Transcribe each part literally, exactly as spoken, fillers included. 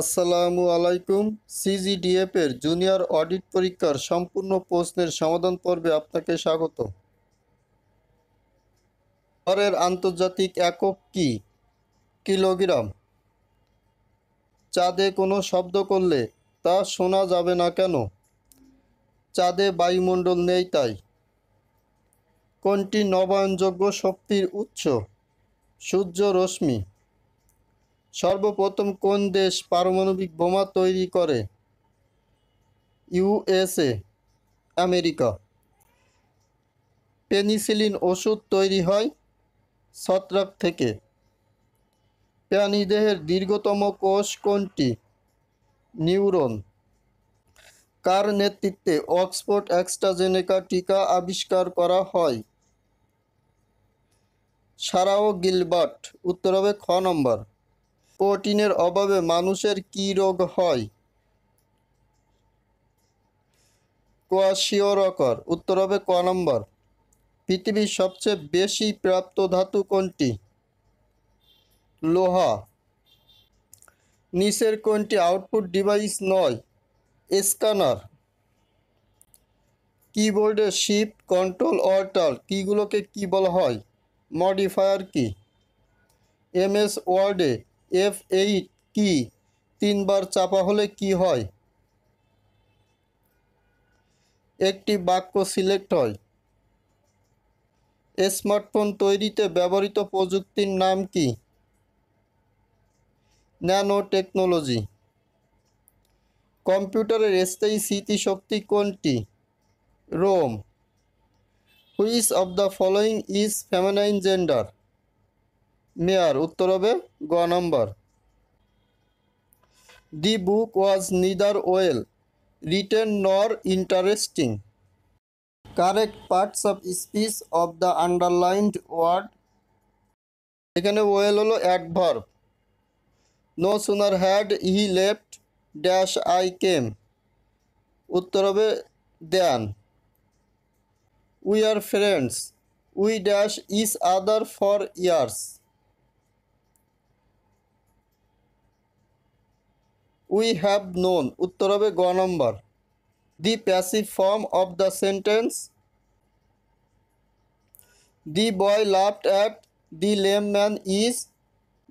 আসসালামু আলাইকুম C G D F এর জুনিয়র অডিট পরীক্ষার সম্পূর্ণ প্রশ্নের সমাধান পর্বে আপনাকে স্বাগত। ভরের আন্তর্জাতিক একক কি? কিলোগ্রাম। চাঁদে কোনো শব্দ করলে তা শোনা যাবে না কেন? চাঁদে বায়ুমণ্ডল নেই তাই। কোনটি নবায়নযোগ্য শক্তির উৎস? সূর্য রশ্মি। সর্বপ্রথম কোন দেশ পারমাণবিক বোমা তৈরি করে? U S A, America. Penicillin ওষুধ তৈরি হয় ছত্রাক থেকে। প্রাণীদেহের দীর্ঘতম কোষ কোনটি? নিউরন। কার নেতৃত্বে অক্সফোর্ড অ্যাস্ট্রাজেনেকা টিকা আবিষ্কার করা হয়? Sarah Gilbert. উত্তর হবে খ নম্বর। প্রোটিনের অভাবে মানুষের কি রোগ হয়? কোয়াশিওরকর। উত্তর হবে ক নম্বর। পৃথিবীর সবচেয়ে বেশি প্রাপ্ত ধাতু কোনটি? লোহা। নিচের কোনটি আউটপুট ডিভাইস নয়? স্ক্যানার। কিবোর্ডের শিফট, কন্ট্রোল, অল্টার কিগুলোকে কি বলা হয়? Modifier key? এম এস ওয়ার্ডে এফ এইট কি তিনবার চাপা হলে কি হয়? একটি বাক্য সিলেক্ট হয়। স্মার্টফোন তৈরিতে ব্যবহৃত প্রযুক্তির নাম কি? Nano technology. কম্পিউটারের স্থায়ী স্মৃতিশক্তি কোনটি? ROM. Which of the following is feminine gender? Mare. উত্তর হবে গ নম্বর। The book was neither well written nor interesting. Correct parts of speech of the underlined word. এখানে ওয়েল হলো adverb. No sooner had he left dash I came. উত্তর হবে দেন। We are friends we dash each other for years. We have known. উত্তর হবে গ নম্বর। দি passive form of the sentence. The boy laughed at the lame man is.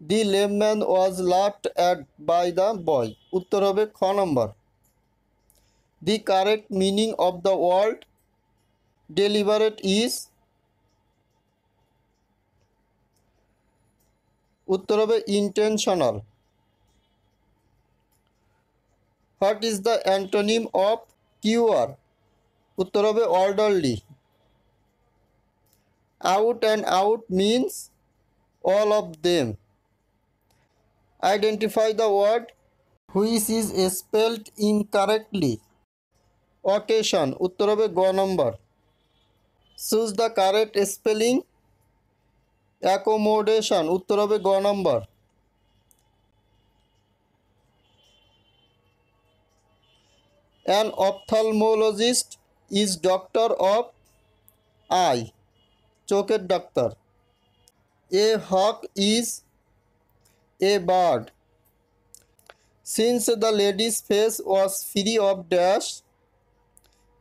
The lame man was laughed at by the boy. উত্তর হবে খ নম্বর। The correct meaning of the word deliberate is. উত্তর হবে intentional. What is the antonym of cure? উত্তর হবে orderly. Out and out means all of them. Identify the word which is spelled incorrectly. Occasion. উত্তর হবে গ নম্বর। Choose the correct spelling. Accommodation. উত্তর হবে গ নম্বর। An ophthalmologist is doctor of eye. Choket doctor. A hawk is a bird. Since the lady's face was free of dash,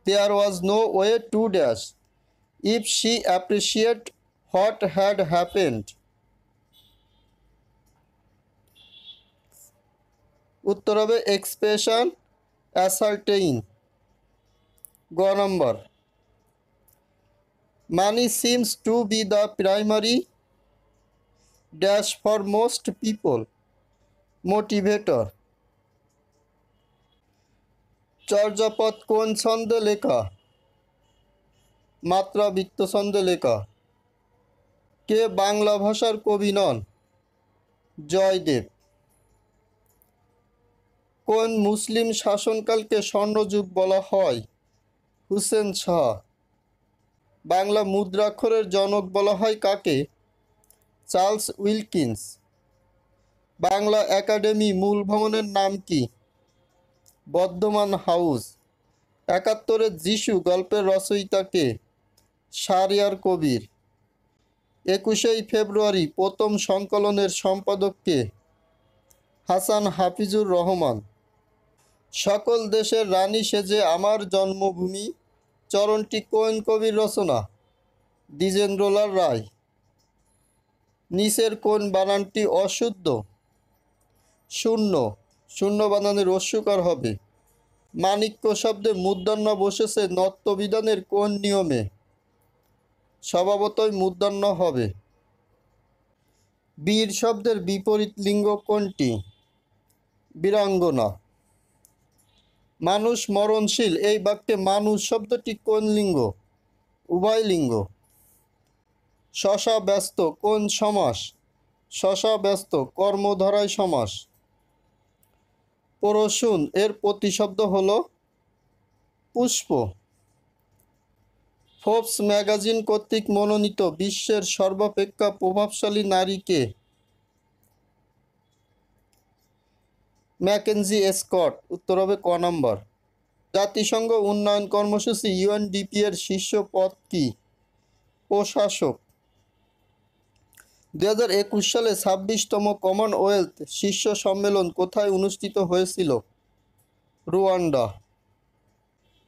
there was no way to dash if she appreciated what had happened. Uttar hobe expression ascertain. Go number. Money seems to be the primary dash for most people. Motivator. Charyapada কোন ছন্দে লেখা? মাত্রাবৃত্ত ছন্দে লেখা। কে বাংলা ভাষার কবি নন? জয়দেব। কোন মুসলিম শাসনকালকে স্বর্ণযুগ বলা হয়? হুসেন শাহ। বাংলা মুদ্রাক্ষরের জনক বলা হয় কাকে? Charles Wilkins. বাংলা একাডেমি মূল ভবনের নাম কি? বর্ধমান হাউস। একাত্তরের যিশু গল্পের রচয়িতা কে? শাহরিয়ার কবির। একুশেই ফেব্রুয়ারি প্রথম সংকলনের সম্পাদক কে? হাসান হাফিজুর রহমান। সকল দেশের রানী সেজে আমার জন্মভূমি চরণটি কোন কবির রচনা? দ্বিজেন্দ্রলাল রায়। নিচের কোন বানানটি অশুদ্ধ? শূন্য। শূন্য বানানের রস্যকার হবে। মাণিক্য শব্দে মূর্ধন্য বসেছে নত্যবিধানের কোন নিয়মে? স্বভাবতই মূর্ধন্য হবে। বীর শব্দের বিপরীত লিঙ্গ কোনটি? বীরাঙ্গনা। মানুষ মরণশীল এই বাক্যে মানুষ শব্দটি কোন লিঙ্গ? উভয় লিঙ্গ। শশা ব্যস্ত কোন সমাস? শশা ব্যস্ত কর্মধারায় সমাস। পরশুন এর প্রতিশব্দ হল পুষ্প। ফোর্বস ম্যাগাজিন কর্তৃক মনোনীত বিশ্বের সর্বাপেক্ষা প্রভাবশালী নারী কে? Mackenzie Scott. উত্তর হবে ক নম্বর। জাতিসংঘ উন্নয়ন কর্মসূচি ইউএনডিপি এর শীর্ষ পদ কি? প্রশাসক। দুই হাজার একুশ সালে ছাব্বিশতম কমনওয়েলথ শীর্ষ সম্মেলন কোথায় অনুষ্ঠিত হয়েছিল? রুয়ান্ডা।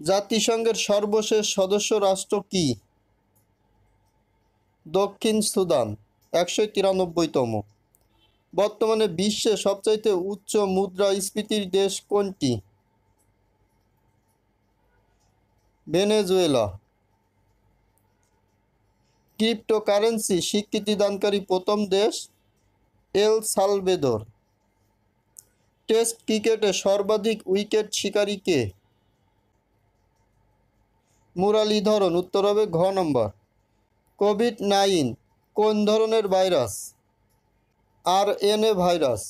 জাতিসংঘের সর্বশেষ সদস্য রাষ্ট্র কি? দক্ষিণ সুদান। একশো তিরানব্বইতম। বর্তমানে বিশ্বে সবচাইতে উচ্চ মুদ্রাস্ফীতির দেশ কোনটি? ভেনেজুয়েলা। ক্রিপ্টোকারেন্সি স্বীকৃতিদানকারী প্রথম দেশ এল সালভেদর। টেস্ট ক্রিকেটে সর্বাধিক উইকেট শিকারী কে? মুরালীধরন। উত্তর হবে ঘ নম্বর। কোভিড নাইন কোন ধরনের virus? R N A virus.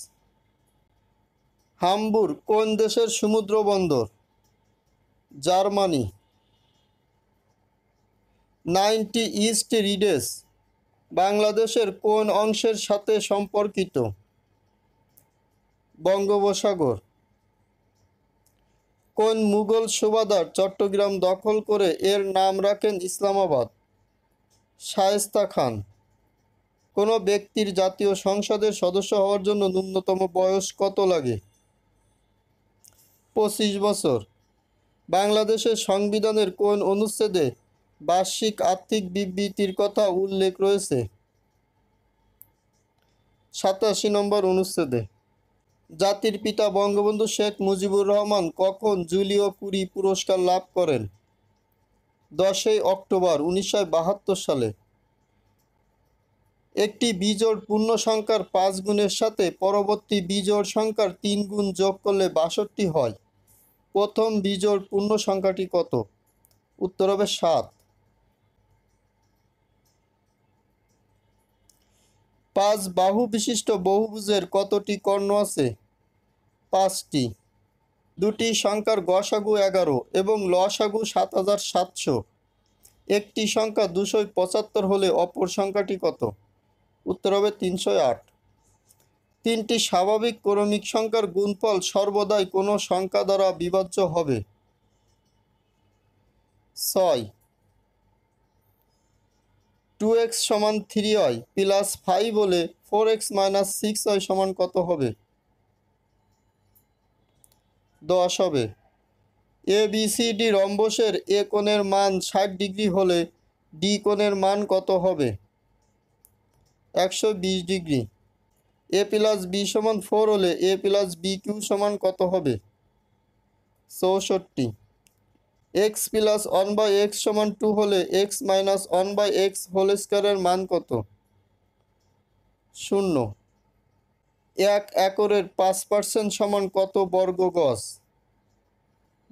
Hamburg কোন দেশের সমুদ্র বন্দর? জার্মানি। নাইনটি ইস্ট রিডেস বাংলাদেশের কোন অংশের সাথে সম্পর্কিত? বঙ্গোপসাগর। কোন মুঘল সুবাদার চট্টগ্রাম দখল করে এর নাম রাখেন ইসলামাবাদ? শায়েস্তা খান। কোন ব্যক্তির জাতীয় সংসদের সদস্য হওয়ার জন্য ন্যূনতম বয়স কত লাগে? পঁচিশ বছর। বাংলাদেশের সংবিধানের কোন অনুচ্ছেদে বার্ষিক আর্থিক বিবৃতির কথা উল্লেখ রয়েছে? সাতাশি নম্বর অনুচ্ছেদে। জাতির পিতা বঙ্গবন্ধু শেখ মুজিবুর রহমান কখন জুলিও কুরি পুরস্কার লাভ করেন? দশই অক্টোবর উনিশশো বাহাত্তর সালে। একটি বিজোড় পূর্ণ সংখ্যার পাঁচ গুণের সাথে পরবর্তী বিজোড় সংখ্যার তিন গুণ যোগ করলে বাষট্টি হয়। প্রথম বিজোড় পূর্ণ সংখ্যাটি কত? উত্তর হবে সাত। পাঁচ বাহু বিশিষ্ট বহুভুজের কতটি কর্ণ আছে? পাঁচটি। দুটি সংখ্যার গসাগু এগারো এবং লসাগু সাত হাজার সাতশো। একটি সংখ্যা দুশো পঁচাত্তর হলে অপর সংখ্যাটি কত? উত্তর হবে তিনশো আট। তিনটি স্বাভাবিক ক্রমিক সংখ্যার গুণফল সর্বদাই কোনো সংখ্যা দ্বারা বিভাজ্য হবে। ছয়। টু এক্স সমান থ্রি হয় প্লাস ফাইভ হলে ফোর এক্স মাইনাস সিক্স হয় সমান কত হবে? দশ হবে। এ বি সি ডি রম্বসের এ কোণের মান ষাট ডিগ্রি হলে ডি কোণের মান কত হবে? একশো বিশ ডিগ্রি। এ প্লাস বি সমান ফোর হলে এ প্লাস বি কিউ সমান কত হবে? চৌষট্টি। X plus one by X সমান টু হলে X minus one by X whole স্কয়ারের মান কত? শূন্য। এক একরের পাঁচ পার্সেন্ট সমান কত বর্গ গজ?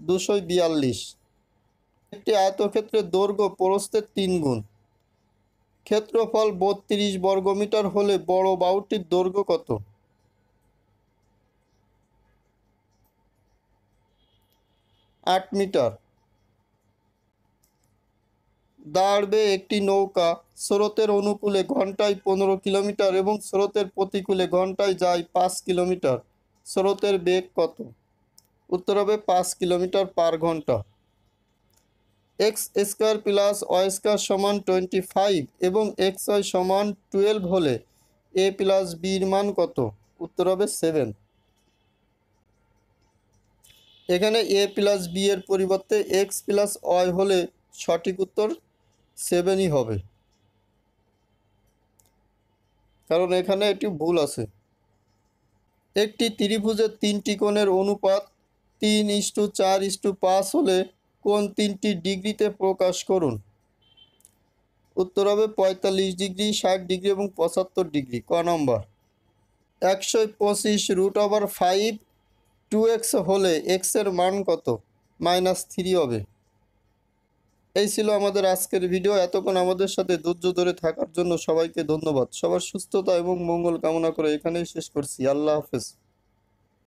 দুশো বিয়াল্লিশ। একটি আয়তক্ষেত্রের দৈর্ঘ্য প্রস্থের তিন গুণ। ক্ষেত্রফল বত্রিশ বর্গমিটার হলে বড় বাহুটির দৈর্ঘ্য কত? আট মিটার। দাঁড় বেয়ে একটি নৌকা স্রোতের অনুকূলে ঘন্টায় পনেরো কিলোমিটার এবং স্রোতের প্রতিকূলে ঘন্টায় যায় পাঁচ কিলোমিটার। স্রোতের বেগ কত? উত্তর হবে পাঁচ কিলোমিটার পার ঘন্টা। X square plus Y square সমান টোয়েন্টি ফাইভ এবং এক্স ওয়াই সমান টুয়েলভ হলে এ প্লাস বির মান কত? উত্তর হবে সেভেন। এখানে a প্লাস b এর পরিবর্তে x প্লাস y হলে সঠিক উত্তর সেভেনই হবে, কারণ এখানে একটি ভুল আছে। একটি ত্রিভুজের তিনটি কোণের অনুপাত তিন ইস্টু চার ইস্টু পাঁচ হলে কোন তিনটি ডিগ্রিতে প্রকাশ করুন? উত্তর হবে পঁয়তাল্লিশ ডিগ্রি, ষাট ডিগ্রি এবং পঁচাত্তর ডিগ্রি। ক নম্বর, একশো পঁচিশ root over five two X হলে এক্সের মান কত? মাইনাস থ্রি হবে। এই ছিল আমাদের আজকের ভিডিও। এতক্ষণ আমাদের সাথে ধৈর্য ধরে থাকার জন্য সবাইকে ধন্যবাদ। সবার সুস্থতা এবং মঙ্গল কামনা করে এখানেই শেষ করছি। আল্লাহ হাফেজ।